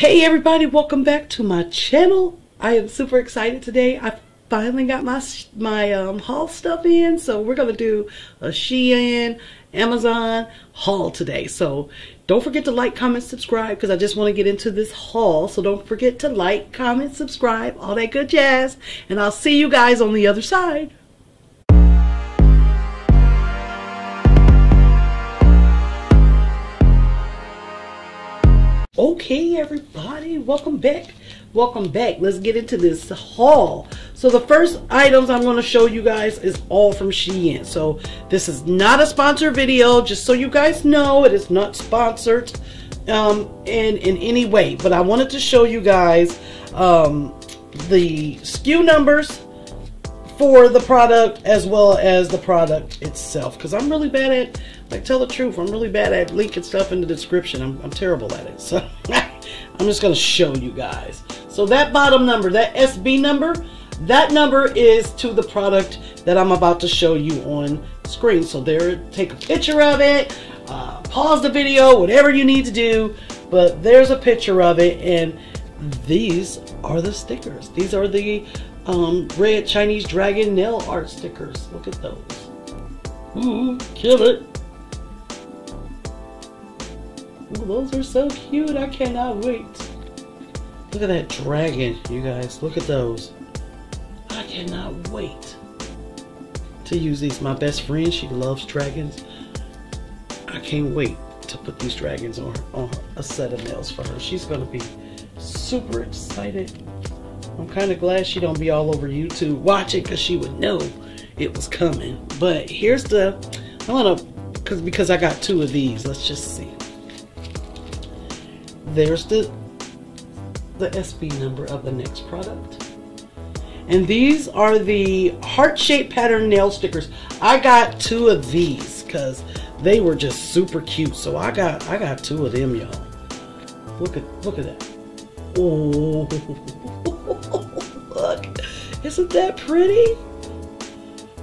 Hey everybody, welcome back to my channel. I am super excited today. I finally got my haul stuff in, so we're gonna do a Shein Amazon haul today. So don't forget to like, comment, subscribe, because I just want to get into this haul. So don't forget to like, comment, subscribe, all that good jazz, and I'll see you guys on the other side. Okay everybody, welcome back. Let's get into this haul. So the first items I'm going to show you guys is all from Shein. So this is not a sponsored video, just so you guys know, it is not sponsored in any way, but I wanted to show you guys the SKU numbers for the product as well as the product itself, because I'm really bad at, like, tell the truth, I'm really bad at linking stuff in the description. I'm terrible at it. So I'm just going to show you guys. So that bottom number, that SB number, that number is to the product that I'm about to show you on screen. So there, take a picture of it, pause the video, whatever you need to do. But there's a picture of it, and these are the stickers. These are the red Chinese dragon nail art stickers. Look at those. Ooh, kill it. Ooh, those are so cute. I cannot wait. Look at that dragon, you guys. Look at those. I cannot wait to use these. My best friend, she loves dragons. I can't wait to put these dragons on a set of nails for her. She's going to be super excited. I'm kind of glad she don't be all over YouTube watching, because she would know it was coming. But here's the, I want to, because I got two of these. Let's just see. There's the SB number of the next product. And these are the heart-shaped pattern nail stickers. I got two of these because they were just super cute. So I got two of them, y'all. Look at that. Oh, look. Isn't that pretty?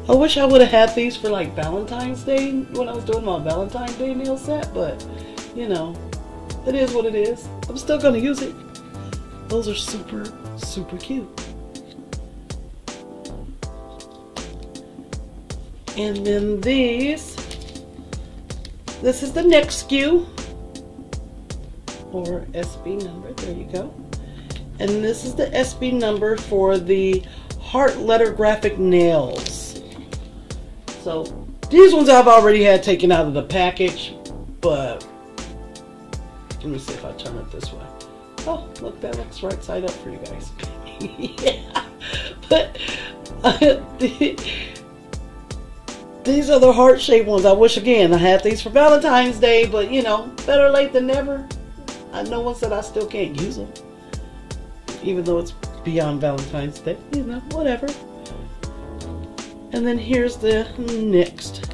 I wish I would have had these for like Valentine's Day when I was doing my Valentine's Day nail set, but you know. It is what it is. I'm still going to use it. Those are super, super cute. And then these. This is the next SKU. Or SB number. There you go. And this is the SB number for the heart letter graphic nails. So these ones I've already had taken out of the package. But let me see if I turn it this way. Oh, look, that looks right side up for you guys. Yeah. But these are the heart-shaped ones. I wish, again, I had these for Valentine's Day, but, you know, better late than never. I know one said I still can't use them, even though it's beyond Valentine's Day. You know, whatever. And then here's the next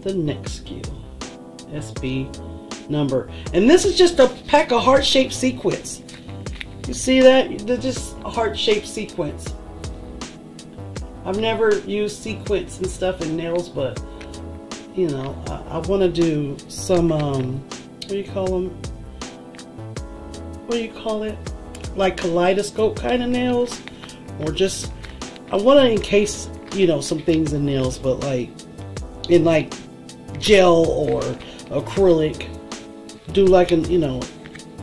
SKU. SB number, and this is just a pack of heart-shaped sequins. You see that? They're just heart-shaped sequins. I've never used sequins and stuff in nails, but you know, I want to do some what do you call them? What do you call it? Like kaleidoscope kind of nails, or just I want to encase, you know, some things in nails, but like in like gel or acrylic. Do like an, you know,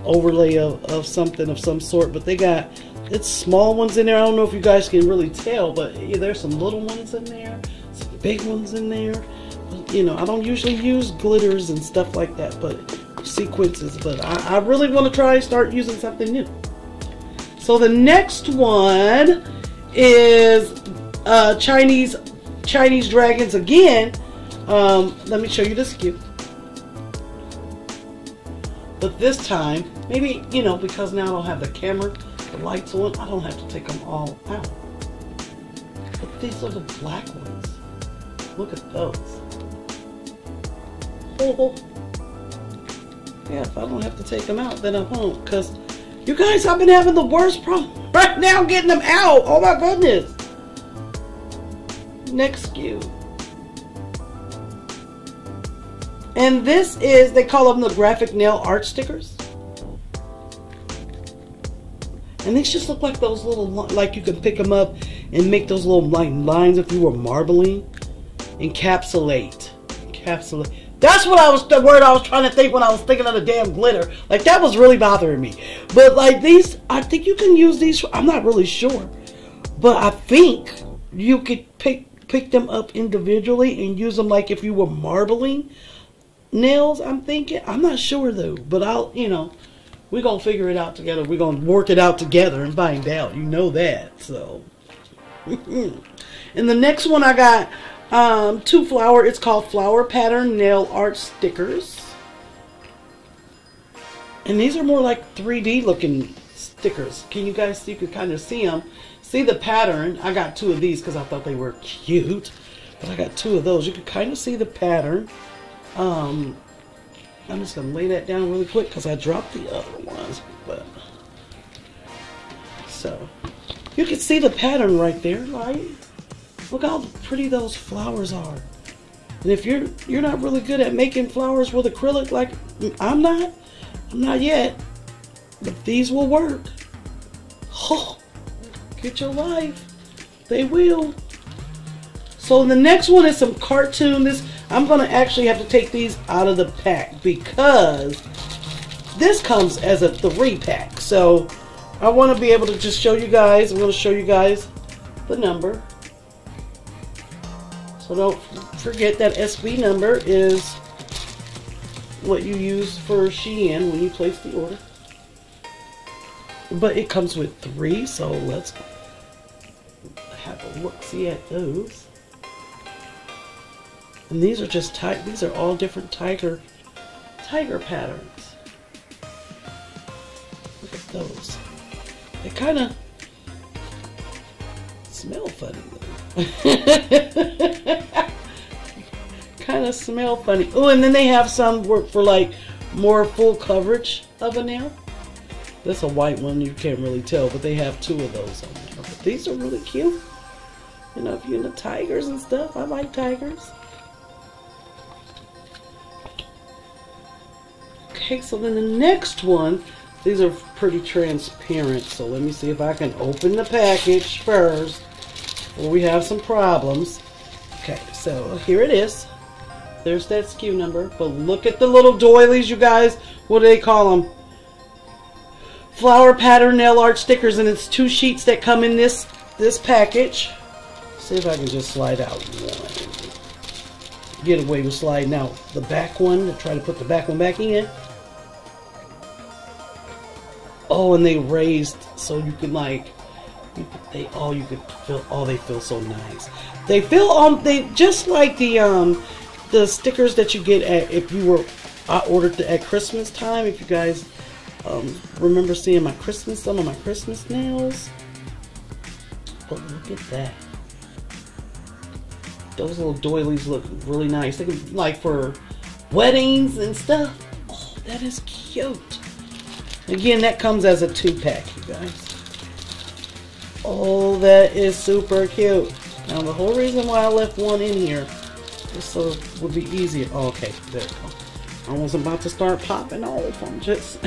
overlay of something of some sort. But they got, it's small ones in there. I don't know if you guys can really tell, but yeah, there's some little ones in there, some big ones in there. You know, I don't usually use glitters and stuff like that, but sequences, but I really want to try and start using something new. So the next one is Chinese dragons again. Let me show you this cute. But this time, maybe, you know, because now I don't have the camera, the lights on, I don't have to take them all out. But these are the black ones. Look at those. Oh. Yeah, if I don't have to take them out, then I won't. Because, you guys, I've been having the worst problem right now getting them out. Oh, my goodness. Next SKU. And this is, they call them the graphic nail art stickers. And these just look like those little, like you can pick them up and make those little lines if you were marbling. Encapsulate. Encapsulate. That's what I was, the word I was trying to think when I was thinking of the damn glitter. Like, that was really bothering me. But, like, these, I think you can use these, I'm not really sure. But I think you could pick them up individually and use them like if you were marbling nails, I'm thinking. I'm not sure, though. But I'll, you know, we're going to figure it out together. We're going to work it out together and find out. You know that, so. And the next one I got... two flower, it's called Flower Pattern Nail Art Stickers. And these are more like 3D looking stickers. Can you guys see? You can kind of see them. See the pattern. I got two of these because I thought they were cute. But I got two of those. You can kind of see the pattern. I'm just going to lay that down really quick because I dropped the other ones. But so, you can see the pattern right there, right? Look how pretty those flowers are. And if you're not really good at making flowers with acrylic like I'm not yet, but these will work. Oh, get your life. They will. So the next one is some cartoon. This, I'm going to actually have to take these out of the pack because this comes as a 3-pack. So I want to be able to just show you guys. I'm going to show you guys the number. So don't forget that SB number is what you use for Shein when you place the order. But it comes with 3, so let's have a look-see at those. And these are just these are all different tiger patterns. Look at those. They kind of smell funny though. Kind of smell funny. Oh, and then they have some work for like more full coverage of a nail. That's a white one, you can't really tell, but they have 2 of those on there. But these are really cute. You know, if you're into tigers and stuff, I like tigers. Okay, so then the next one, these are pretty transparent. So let me see if I can open the package first. Well, we have some problems. Okay, so here it is. There's that SKU number. But look at the little doilies, you guys. What do they call them? Flower pattern nail art stickers. And it's 2 sheets that come in this package. Let's see if I can just slide out one. Get away with sliding out the back one. Try to put the back one back in. Oh, and they raised so you can like... you could feel. Oh, they feel so nice. They feel they just like the stickers that you get at I ordered at Christmas time. If you guys remember seeing my Christmas, some of my Christmas nails. But look at that. Those little doilies look really nice. They can like for weddings and stuff. Oh, that is cute. Again, that comes as a 2-pack, you guys. Oh, that is super cute. Now, the whole reason why I left one in here is so it would be easier. Oh, okay, there we go. I was about to start popping off. I'm just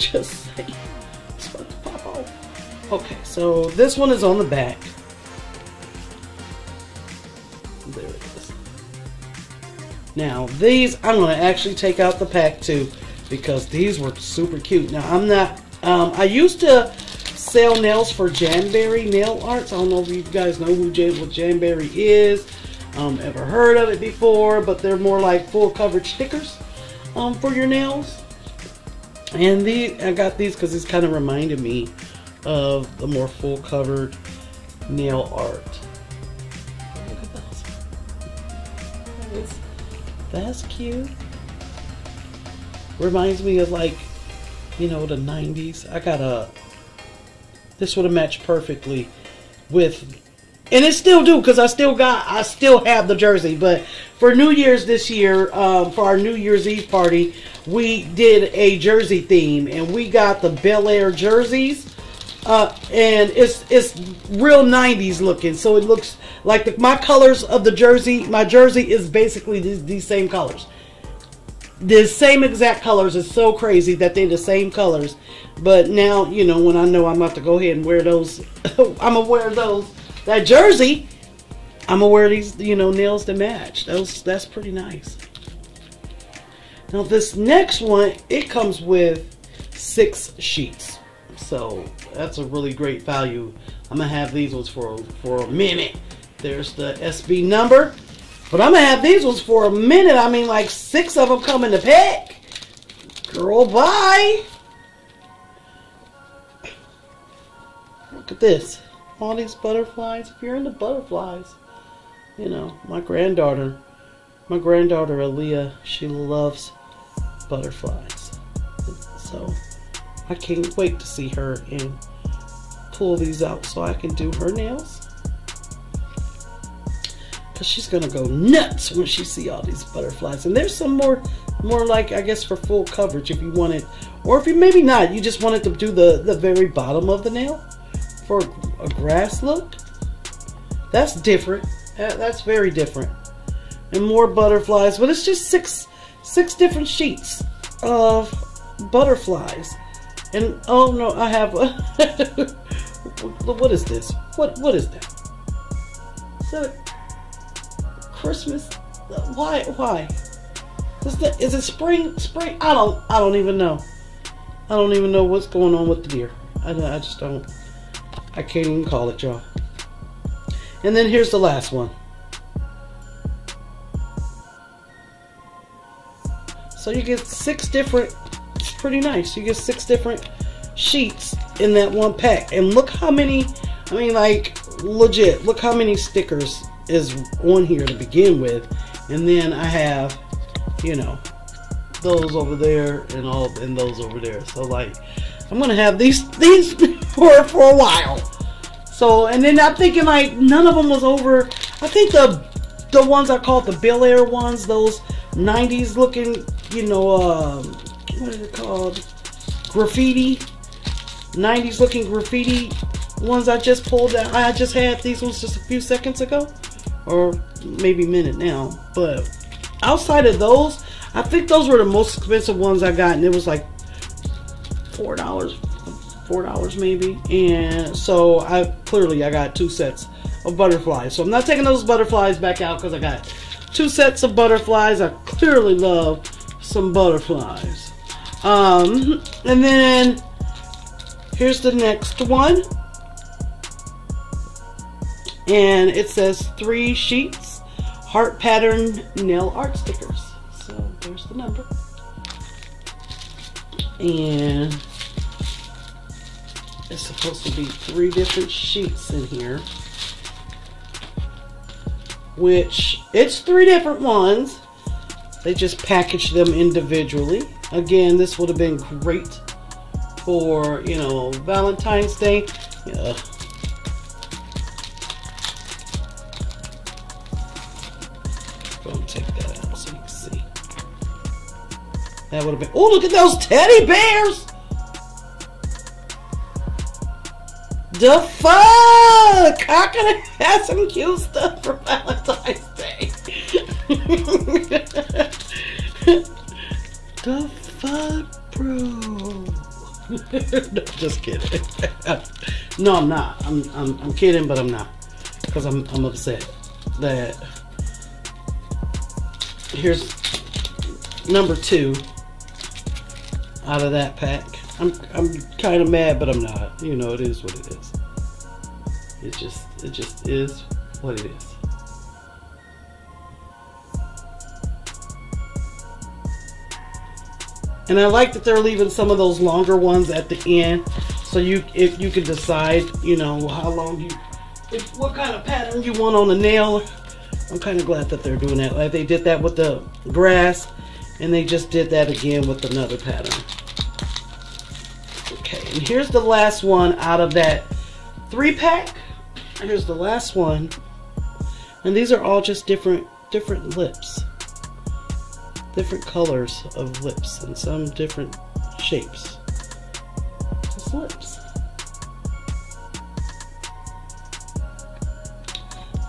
saying. It's about to pop off. Okay, so this one is on the back. There it is. Now, these, I'm going to actually take out the pack, too, because these were super cute. Now, I'm not, I used to sell nails for Jamberry Nail Arts. I don't know if you guys know what Jamberry is, ever heard of it before, but they're more like full coverage stickers for your nails. And I got these because it's kind of reminded me of the more full covered nail art. Look at those. That's cute. Reminds me of like, you know, the 90s. I got a this would have matched perfectly with, and it still do because I still have the jersey. But for New Year's this year, for our New Year's Eve party, we did a jersey theme, and we got the Bel Air jerseys, and it's real 90s looking. So it looks like my colors of the jersey. My jersey is basically these same colors. the same exact colors. Is so crazy that they're the same colors. But now, you know, when I know I'm about to go ahead and wear those, I'm gonna wear those, that jersey, I'm gonna wear these, you know, nails to match. Those, that's pretty nice. Now this next one, it comes with 6 sheets, so that's a really great value. I'm gonna have these ones for a minute. There's the SB number. But I'm going to have these ones for a minute. I mean, like 6 of them come in the pack. Girl, bye. Look at this. All these butterflies. If you're into butterflies. You know, my granddaughter Aaliyah, she loves butterflies. So, I can't wait to see her and pull these out so I can do her nails. Cause she's gonna go nuts when she see all these butterflies. And there's some more like, I guess, for full coverage if you want it, or if you maybe not, you just wanted to do the very bottom of the nail for a grass look. That's different. That's very different. And more butterflies, but it's just six different sheets of butterflies. And oh no, I have a what is this? What is that? So. Christmas? Why? Is it spring? I don't even know. I don't even know what's going on with the deer. I just don't. I can't even call it, y'all. And then here's the last one. So you get 6 different. It's pretty nice. You get 6 different sheets in that one pack. And look how many. I mean, like, legit. Look how many stickers is on here to begin with, and then I have, you know, those over there and all, and those over there. So like, I'm gonna have these for a while. So, and then I'm thinking like none of them was over. I think the ones I call the Bel Air ones, those 90s looking, you know, what is it called, graffiti, 90s looking graffiti ones I just pulled out. I just had these ones just a few seconds ago. Or maybe a minute now, but outside of those, I think those were the most expensive ones I got, and it was like $4 maybe. And so I got 2 sets of butterflies. So I'm not taking those butterflies back out because I got 2 sets of butterflies. I clearly love some butterflies. And then here's the next one. And it says 3 sheets, heart pattern nail art stickers. So there's the number. And it's supposed to be 3 different sheets in here. Which, it's 3 different ones. They just package them individually. Again, this would have been great for, you know, Valentine's Day. Yeah. That would have been. Oh, look at those teddy bears! The fuck! I could have had some cute stuff for Valentine's Day. The fuck, bro? No, just kidding. No, I'm not. I'm kidding, but I'm not, because I'm upset that here's number 2. Out of that pack. I'm kind of mad, but I'm not. You know, it is what it is. It just is what it is. And I like that they're leaving some of those longer ones at the end, so if you can decide, you know, how long what kind of pattern you want on the nail. I'm kind of glad that they're doing that. Like they did that with the grass, and they just did that again with another pattern. Okay, and here's the last one out of that 3 pack. Here's the last one. And these are all just different lips. Different colors of lips and some different shapes. Just lips.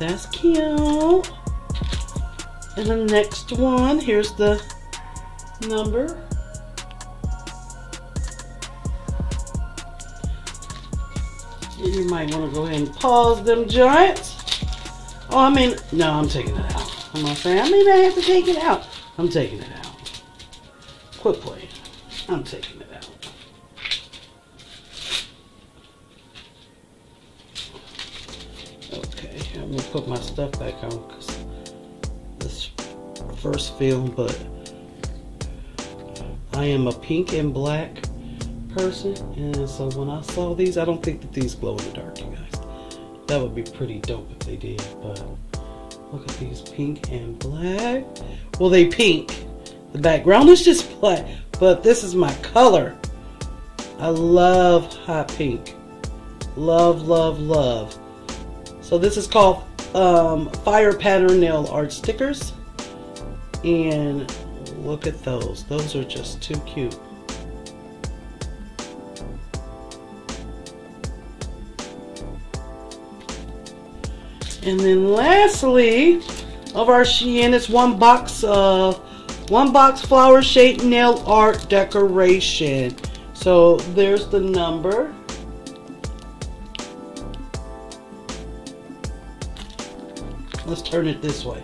That's cute. And the next one, here's the number. You might want to go ahead and pause them giants. Oh, I mean, no, I'm taking it out. I'm not saying I mean I have to take it out. I'm taking it out. Quit playing. I'm taking it out. Okay, I'm gonna put my stuff back on because this first film, but I am a pink and black person, and so when I saw these, I don't think that these glow in the dark, you guys. That would be pretty dope if they did, but look at these, pink and black. Well, they pink. The background is just black, but this is my color. I love hot pink. Love, love, love. So this is called Fire Pattern Nail Art Stickers. And look at those. Those are just too cute. And then lastly, of our Shein, it's one box flower shaped nail art decoration. So there's the number. Let's turn it this way.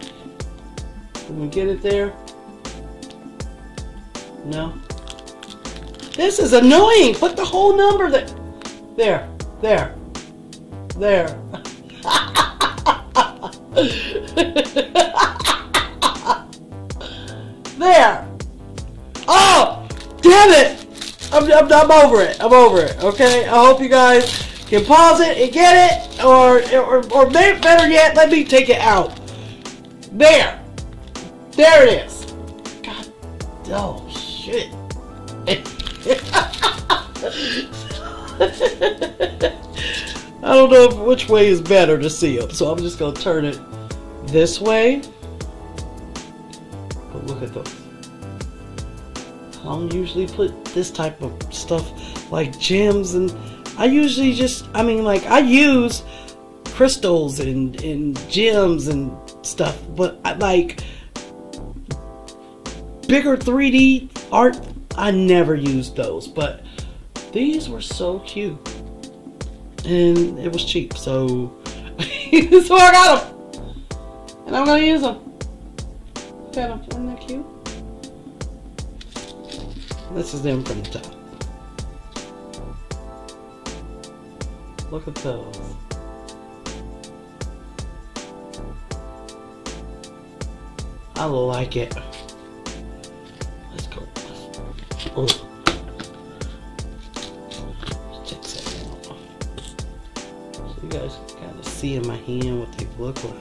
Can we get it there? No. This is annoying. Put the whole number there. There. There. There. There. Oh, damn it. I'm over it. I'm over it. Okay. I hope you guys can pause it and get it, or better yet, let me take it out. There. There it is. God. Oh shit. I don't know which way is better to see them, so I'm just gonna turn it this way. But look at those. I don't usually put this type of stuff like gems, and I usually just, I mean, like, I use crystals and gems and stuff, but I like bigger 3D art, I never used those, but these were so cute and it was cheap, so so I got them. And I'm going to use them. Look at them. Isn't that cute? This is them from the top. Look at those. I like it. Let's go. Oh. Let's check that out. So you guys kind of see in my hand what they look like.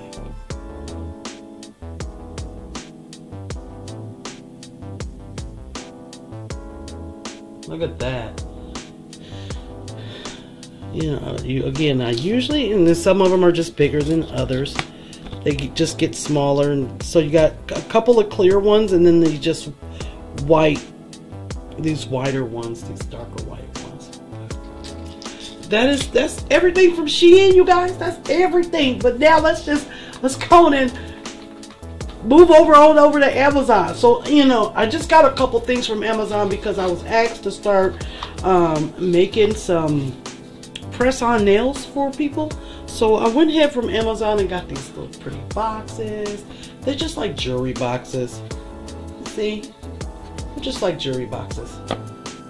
Look at that. You know, again, I usually, and then some of them are just bigger than others. They just get smaller, and so you got a couple of clear ones, and then they just white, these whiter ones, these darker white ones. That's everything from Shein, you guys. That's everything. But now let's go on and move over on over to Amazon. So, you know, I just got a couple things from Amazon because I was asked to start making some press-on nails for people. So I went ahead from Amazon and got these little pretty boxes. They're just like jewelry boxes. See? They're just like jewelry boxes.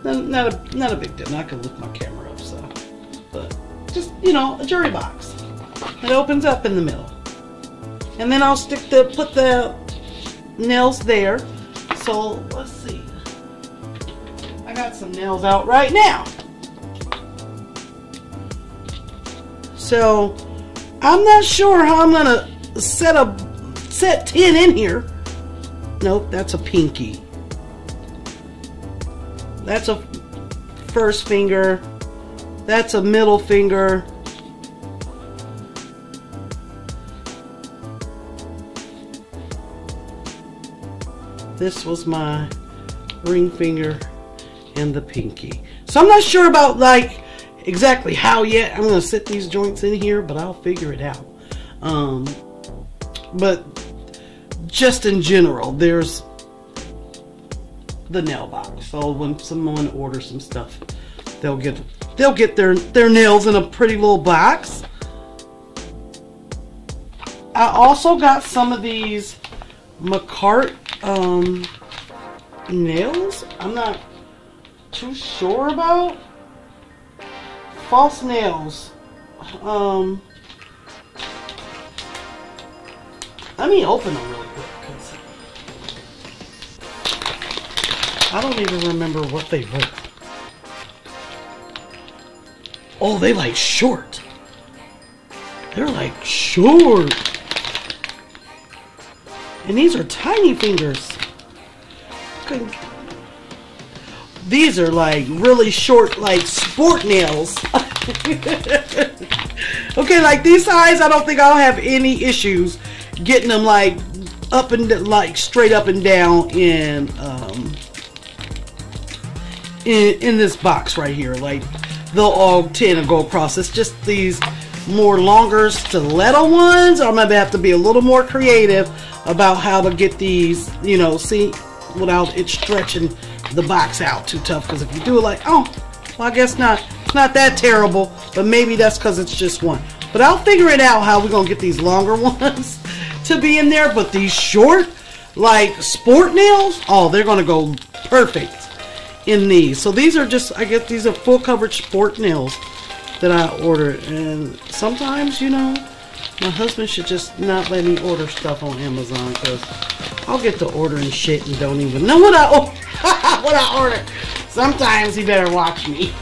Not a big deal. Now I can lift my camera up, so. But just, you know, a jewelry box. It opens up in the middle. And then I'll put the nails there. So let's see. I got some nails out right now. So I'm not sure how I'm gonna set 10 in here. Nope, that's a pinky. That's a first finger. That's a middle finger. This was my ring finger and the pinky. So I'm not sure about like exactly how yet I'm going to set these joints in here, but I'll figure it out. But just in general, there's the nail box. So when someone orders some stuff, they'll get their nails in a pretty little box. I also got some of these Macart nails. I'm not too sure about false nails. Let me open them really quick because I don't even remember what they were. Oh, they like short. They're like short. And these are tiny fingers. These are like really short, like sport nails. Okay, like these size, I don't think I'll have any issues getting them like up and like straight up and down in this box right here. Like they'll all tend to go across. It's just these more longer stiletto ones. I'm gonna have to be a little more creative about how to get these, you know, see, without it stretching the box out too tough. Because if you do it like, oh, well, I guess not. It's not that terrible, but maybe that's because it's just one. But I'll figure it out how we're gonna get these longer ones to be in there. But these short, like sport nails, oh, they're gonna go perfect in these. So these are just, I guess these are full coverage sport nails that I ordered. And sometimes, you know, my husband should just not let me order stuff on Amazon because I'll get to ordering shit and don't even know what I ordered. Sometimes he better watch me.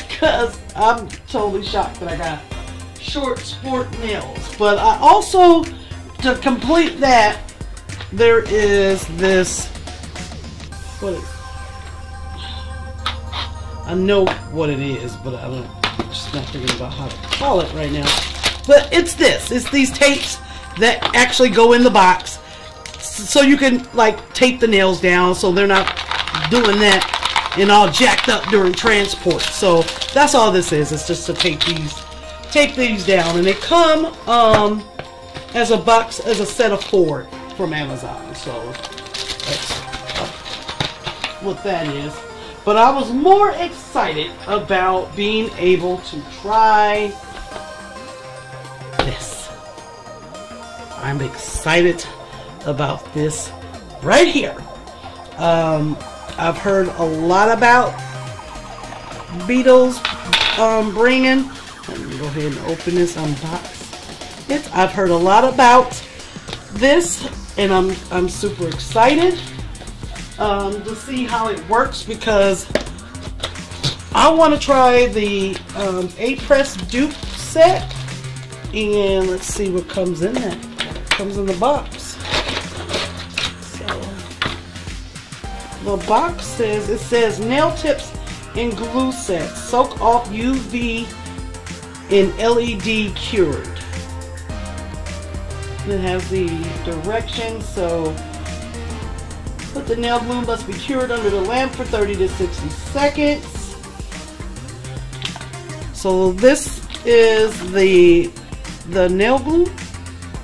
Because I'm totally shocked that I got short sport nails. But I also, to complete that, there is this, what is, I know what it is, but I don't, I'm just not thinking about how to call it right now. But it's this. It's these tapes that actually go in the box. So you can, like, tape the nails down so they're not doing that and all jacked up during transport. So that's all this is. It's just to tape these down. And they come as a box, as a set of 4 from Amazon. So that's what that is. But I was more excited about being able to try this. I'm excited about this right here. I've heard a lot about Beetles bringing. Let me go ahead and open this, unbox it. I've heard a lot about this, and I'm super excited. To see how it works, because I want to try the 8-press dupe set, and let's see what comes in that. It comes in the box. So the box says, it says nail tips and glue set, soak off UV and LED cured. It has the directions, so but the nail glue must be cured under the lamp for 30 to 60 seconds. So this is the nail glue,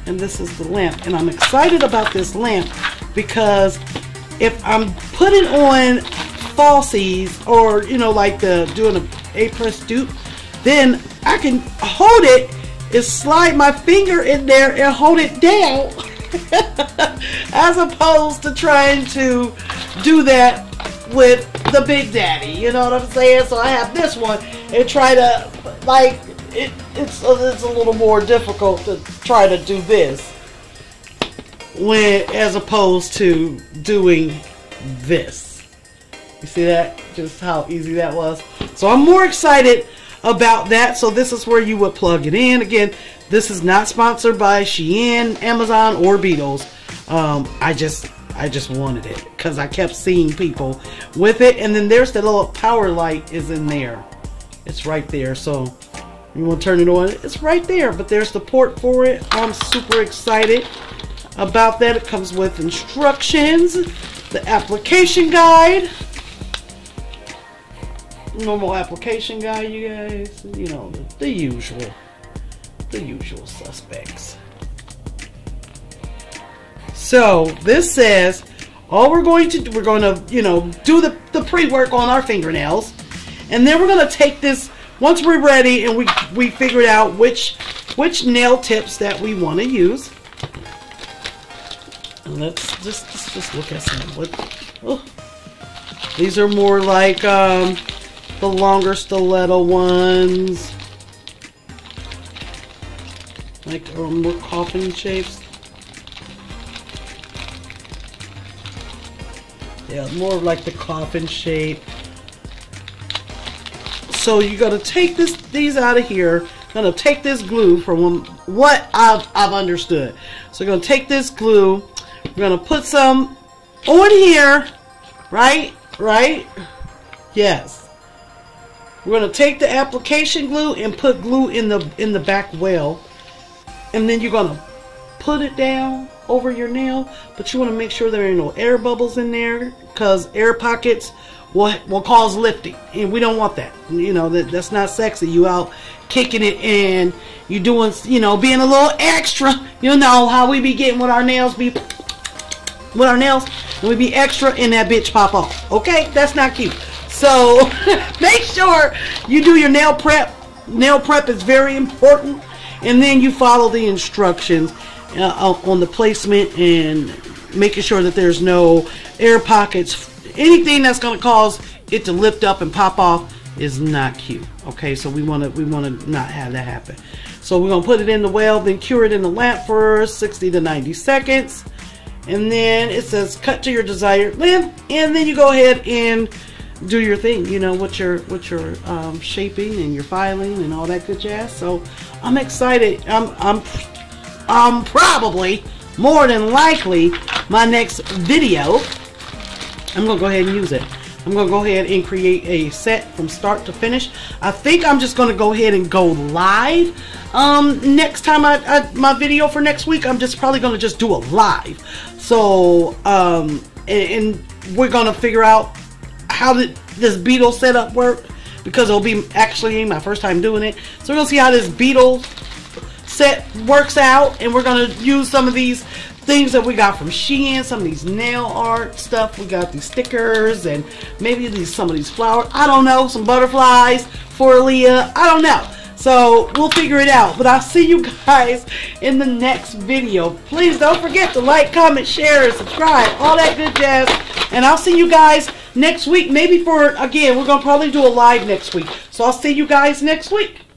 and this is the lamp. And I'm excited about this lamp because if I'm putting on falsies or, you know, like doing an 8-press dupe, then I can hold it and slide my finger in there and hold it down. As opposed to trying to do that with the Big Daddy, you know what I'm saying? So I have this one and try to, like, it's a little more difficult to try to do this when as opposed to doing this. You see that? Just how easy that was. So I'm more excited about that. So this is where you would plug it in. Again, this is not sponsored by Shein, Amazon, or Beetles. I just wanted it because I kept seeing people with it. And then there's the little power light is in there. It's right there. So you want to turn it on. It's right there. But there's the port for it. I'm super excited about that. It comes with instructions, the application guide. Normal application guy, you guys, you know, the usual suspects. So this says All we're going to do, we're going to, you know, do the pre-work on our fingernails. And then we're going to take this, once we're ready and we figured out which nail tips that we want to use. And let's just look at some. These are more like the longer stiletto ones. Like more coffin shapes. Yeah, more like the coffin shape. So you gotta take these out of here. I'm gonna take this glue from what I've understood. So I'm gonna take this glue. We're gonna put some on here, right? Right? Yes. We're gonna take the application glue and put glue in the back well. And then you're going to put it down over your nail, but you want to make sure there ain't no air bubbles in there, because air pockets will cause lifting, and we don't want that. You know, that's not sexy. You out kicking it and you doing, you know, being a little extra. You know how we be getting with our nails, and we be extra and that bitch pop off. Okay, that's not cute. So make sure you do your nail prep. Nail prep is very important. And then you follow the instructions on the placement and making sure that there's no air pockets. Anything that's going to cause it to lift up and pop off is not cute. Okay, so we want to not have that happen. So we're going to put it in the well, then cure it in the lamp for 60 to 90 seconds. And then it says cut to your desired length, and then you go ahead and do your thing, you know, with your shaping and your filing and all that good jazz. So I'm excited. I'm probably, more than likely, my next video, I'm gonna go ahead and use it. I'm gonna go ahead and create a set from start to finish. I think I'm just gonna go ahead and go live. Next time my video for next week, I'm just probably gonna just do a live. So and we're gonna figure out how did this Beetle setup work, because it'll be actually my first time doing it. So we're gonna see how this Beetle set works out, and we're gonna use some of these things that we got from Shein, some of these nail art stuff. We got these stickers and maybe some of these flowers. I don't know, some butterflies for Aaliyah. I don't know. So we'll figure it out. But I'll see you guys in the next video. Please don't forget to like, comment, share, and subscribe. All that good jazz. And I'll see you guys next week. Maybe for, again, we're going to probably do a live next week. So I'll see you guys next week.